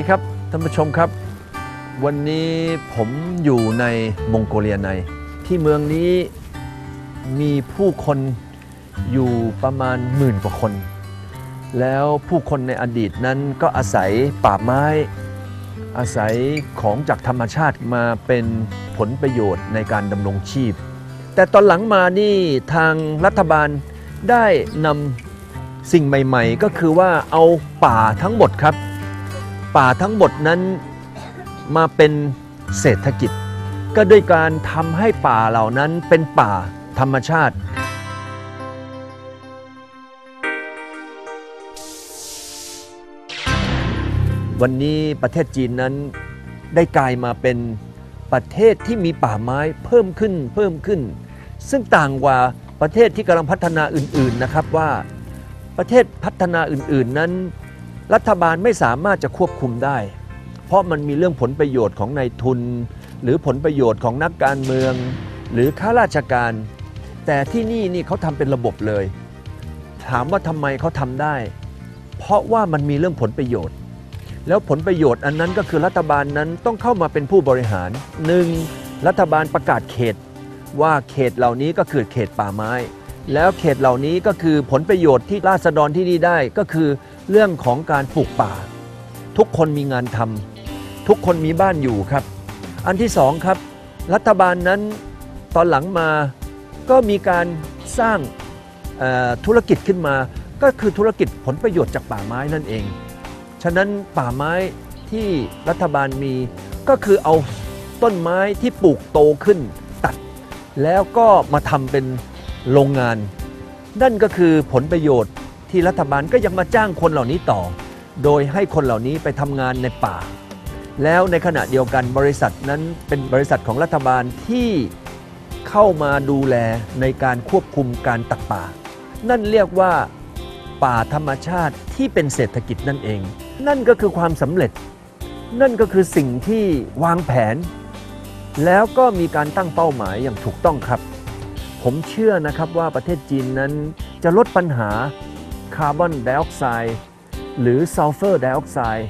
ดีครับท่านผู้ชมครับวันนี้ผมอยู่ในมองโกเลียในที่เมืองนี้มีผู้คนอยู่ประมาณ10,000 กว่าคนแล้วผู้คนในอดีตนั้นก็อาศัยป่าไม้อาศัยของจากธรรมชาติมาเป็นผลประโยชน์ในการดำรงชีพแต่ตอนหลังมานี่ทางรัฐบาลได้นำสิ่งใหม่ๆก็คือว่าเอาป่าทั้งหมดครับป่าทั้งหมดนั้นมาเป็นเศรษฐกิจก็ด้วยการทำให้ป่าเหล่านั้นเป็นป่าธรรมชาติวันนี้ประเทศจีนนั้นได้กลายมาเป็นประเทศที่มีป่าไม้เพิ่มขึ้นซึ่งต่างกว่าประเทศที่กำลังพัฒนาอื่นๆนะครับว่าประเทศพัฒนาอื่นๆนั้นรัฐบาลไม่สามารถจะควบคุมได้เพราะมันมีเรื่องผลประโยชน์ของนายทุนหรือผลประโยชน์ของนักการเมืองหรือข้าราชการแต่ที่นี่เขาทำเป็นระบบเลยถามว่าทำไมเขาทำได้เพราะว่ามันมีเรื่องผลประโยชน์แล้วผลประโยชน์อันนั้นก็คือรัฐบาลนั้นต้องเข้ามาเป็นผู้บริหาร1รัฐบาลประกาศเขตว่าเขตเหล่านี้ก็คือเขตป่าไม้แล้วเขตเหล่านี้ก็คือผลประโยชน์ที่ราษฎรที่นี่ได้ก็คือเรื่องของการปลูกป่าทุกคนมีงานทำทุกคนมีบ้านอยู่ครับอันที่2ครับรัฐบาลนั้นตอนหลังมาก็มีการสร้างธุรกิจขึ้นมาก็คือธุรกิจผลประโยชน์จากป่าไม้นั่นเองฉะนั้นป่าไม้ที่รัฐบาลมีก็คือเอาต้นไม้ที่ปลูกโตขึ้นตัดแล้วก็มาทำเป็นโรงงานนั่นก็คือผลประโยชน์ที่รัฐบาลก็ยังมาจ้างคนเหล่านี้ต่อโดยให้คนเหล่านี้ไปทำงานในป่าแล้วในขณะเดียวกันบริษัทนั้นเป็นบริษัทของรัฐบาลที่เข้ามาดูแลในการควบคุมการตัดป่านั่นเรียกว่าป่าธรรมชาติที่เป็นเศรษฐกิจนั่นเองนั่นก็คือความสำเร็จนั่นก็คือสิ่งที่วางแผนแล้วก็มีการตั้งเป้าหมายอย่างถูกต้องครับผมเชื่อนะครับว่าประเทศจีนนั้นจะลดปัญหาคาร์บอนไดออกไซด์หรือซัลเฟอร์ไดออกไซด์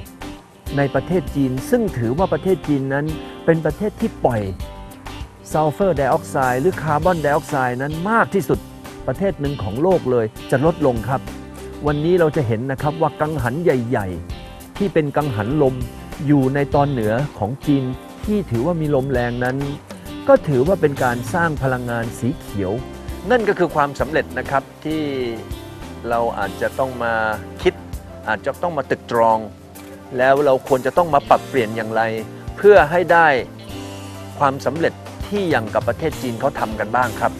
ในประเทศจีนซึ่งถือว่าประเทศจีนนั้นเป็นประเทศที่ปล่อยซัลเฟอร์ไดออกไซด์หรือคาร์บอนไดออกไซด์นั้นมากที่สุดประเทศหนึ่งของโลกเลยจะลดลงครับวันนี้เราจะเห็นนะครับว่ากังหันใหญ่ๆที่เป็นกังหันลมอยู่ในตอนเหนือของจีนที่ถือว่ามีลมแรงนั้นก็ถือว่าเป็นการสร้างพลังงานสีเขียวนั่นก็คือความสำเร็จนะครับที่เราอาจจะต้องมาคิดอาจจะต้องมาตรึกตรองแล้วเราควรจะต้องมาปรับเปลี่ยนอย่างไรเพื่อให้ได้ความสำเร็จที่อย่างกับประเทศจีนเขาทำกันบ้างครับ